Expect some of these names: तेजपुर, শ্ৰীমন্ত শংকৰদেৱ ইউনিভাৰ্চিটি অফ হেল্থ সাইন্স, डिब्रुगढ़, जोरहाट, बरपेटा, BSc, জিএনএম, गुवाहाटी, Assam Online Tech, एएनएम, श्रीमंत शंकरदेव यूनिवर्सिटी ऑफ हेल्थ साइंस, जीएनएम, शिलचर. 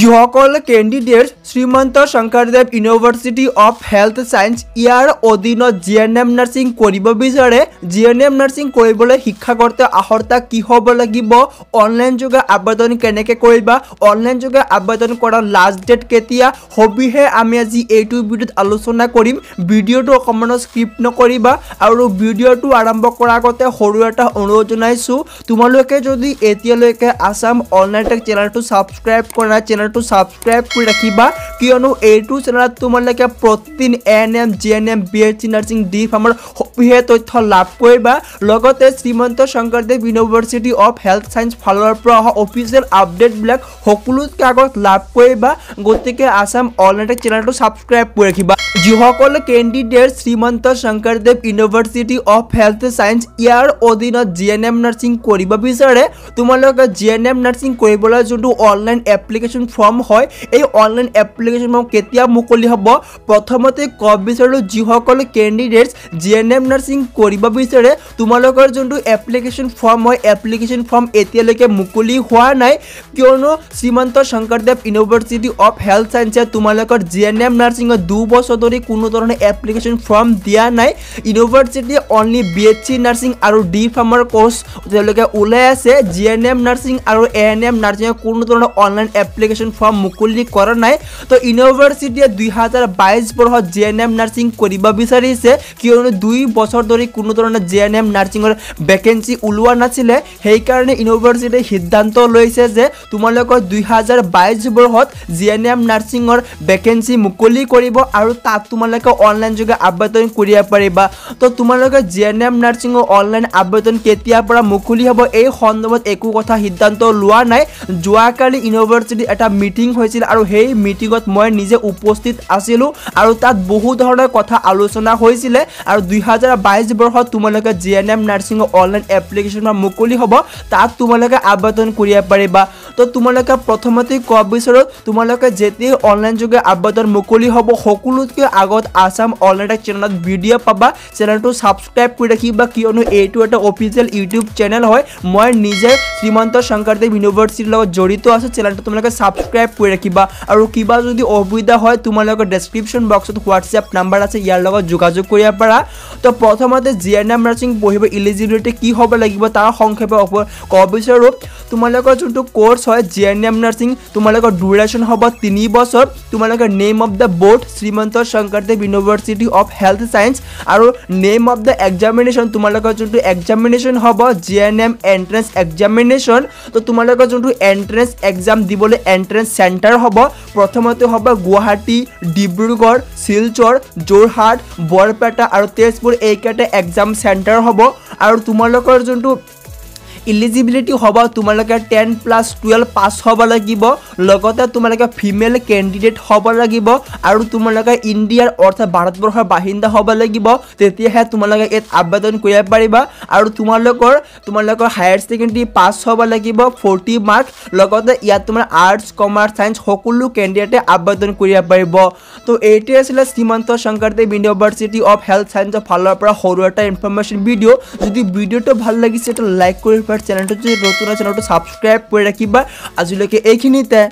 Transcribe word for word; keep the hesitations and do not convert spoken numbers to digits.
যুৱকল candidate শ্ৰীমন্ত শংকৰদেৱ ইউনিভাৰ্চিটি অফ হেল্থ সাইন্স ইয়াৰ অধীনত জিএনএম nursing কৰিব বিচাৰে। জিএনএম নাৰ্সিং কৰিবলৈ শিক্ষাগত আহৰ্তা কি হ'ব লাগিব, অনলাইন যোগে আবেদন কেনেকৈ কৰিবা, অনলাইন যোগে আবেদন কৰাৰ লাষ্ট ডেট কেতিয়া হবিহে আমি আজি এইটো ভিডিঅ'ত আলোচনা কৰিম। ভিডিঅ'টো অকণমান স্কিপ নকৰিবা আৰু ভিডিঅ'টো আৰম্ভ কৰাৰ আগতে সৰু এটা অনুৰোধ জনাইছোঁ, তোমালোকে যদি এতিয়ালৈকে আছাম অনলাইন টেক চেনেলটো সাবস্ক্রাইব কৰা নাই चैनल सबसक्राइब कर रखा क्यों यू चेनेल तुम लोग प्रतिदिन एएनएम जीएनएम BSc nursing D pharma सभी तथ्य लाभ करते श्रीमंत शंकरदेव यूनिवर्सिटी ऑफ हेल्थ साइंस फलर ऑफिशियल अपडेटबिल सकोके आगत लाभ कर गति के आसाम ऑनलाइन चेनेल सबसक्राइब कर रखा। যিসকল candidate শ্ৰীমন্ত শংকৰদেৱ ইউনিভাৰ্চিটি অফ হেল্থ সাইন্স ইয়াৰ অধীনত জিএনএম নাৰ্ছিং কৰিব বিচাৰে, তোমালোকে জিএনএম নাৰ্ছিং কৰিবলৈ যোনটো অনলাইন এপ্লিকেশ্যন ফৰ্ম হয়, এই অনলাইন এপ্লিকেশ্যন ফৰ্ম কেতিয়া মুকলি হ'ব প্ৰথমতে ক'ব বিচাৰোঁ। যিসকল কেন্ডিডেটছ জিএনএম নাৰ্ছিং কৰিব বিচাৰে তোমালোকৰ যোনটো এপ্লিকেশ্যন ফৰ্ম হয়, এপ্লিকেশ্যন ফৰ্ম এতিয়ালৈকে মুকলি হোৱা নাই কিয়নো Srimanta Sankardev university of health সাইন্সে তোমালোকৰ জিএনএম নাৰ্ছিঙৰ দুবছৰ एप्लिकेशन फॉर्म दिया ना यूनिवर्सिटी ओनली बीएससी नार्सिंग और डी फार्मर कोर्स ऊल्से जीएनएम नार्सिंग और एएनएम नार्सिंग कोनो ऑनलाइन एप्लिकेशन फॉर्म मुक्ति करा ना तो यूनिवर्सिटी दुई हजार बाईस बर्ष जीएनएम नार्सिंग विचारी क्यों दुई बचर धरी कोनो जीएनएम नार्सिंग वैकेंसी ऊलवा नाছিলে সেইকাৰণে यूनिवर्सिटी सिद्धांत লৈছে तुम लोग दुई हजार बाईस बर्ष जीएनएम नार्सिंग वैकेंसी मुक्ति और तुम्हारे ऑनलाइन जो आवेदन करा तो तुम लोग जीएनएम नार्सिंग ऑनलाइन आवेदन के मुक्ति हम यह सन्दर्भ एक कथा सिद्धांत ला ना जो काली यूनिवर्सिटी एटा मीटिंग और मीटिंग मैं निजे उपस्थित आसो और तक बहुत कथा आलोचना और दुई हजार बाईस बर्ष तुम लोग जीएनएम नार्सिंग ऑनलाइन एप्लिकेशन मुक्ति हम तक तुम लोग आवेदन करा तो तुम लोग प्रथमते कब विचार तुम लोग ऑनलाइन जो आवेदन मुक्ति हम सको आगत आसाम ऑनलाइन चैनल भिडिओ पा चेनेलटो सबसक्राइब कर रखा क्यों यू एट ऑफिशियल यूट्यूब चैनल है मैं निजे श्रीमंत शंकरदेव यूनिवर्सिटी जड़ित तो आसो चेनेलटो तुम लोग सबसक्राइब कर रखा और क्या जो असुविधा है तुम लोग डेस्क्रिप्शन बक्स ह्वाट्सएप नम्बर आस इतना जोगाजोग करा। तो प्रथमते जीएनएम नार्सिंग पढ़ इलिजिबिलिटी की हम लगे तार संक्षेप कब विचार तुम लोग जो कोर्स है जीएनएम नार्सिंग तुम लोग ड्यूरेशन हम तीन बचर तुम लोग name of the board श्रीमंत शंकरदेव यूनिवर्सिटी ऑफ हेल्थ साइंस और नेम ऑफ द एग्जामिनेशन तुम लोग जो एग्जामिनेशन हम जीएनएम एंट्रेंस एग्जामिनेशन तो तुम लोग जो एंट्रेंस एग्जाम दिबले एंट्रेंस सेंटर हम प्रथमते हम गुवाहाटी डिब्रुगढ़ शिलचर जोरहाट बरपेटा और तेजपुर एकटा एग्जाम सेंटर हम और तुम लोग जो इलिजिबिलिटी हम तुम लोग टेन प्लस टुवेल्व पास हम लगे तुम लोग फिमेल कैंडिडेट हम लगे और तुम लोग इंडियार अर्थात भारतवर्षर बासिंदा हम लगे तुम लोग आवेदन करा और तुम लोग तुम लोग हायर सेकेंडेरी पास हम लगे फोर्टी मार्क इतना तुम आर्ट्स कमार्स साइंस सको कैंडिडेटे आवेदन करा। तो ये आज श्रीमंत शंकरदेव यूनिवर्सिटी ऑफ हेल्थ साइंस फलर सर एट इनफरमेशन भिडिओ जो भिडिओ भल लगे तो लाइक कर चैनल नतुन चैनल सबसक्राइब कर रखा आजिले।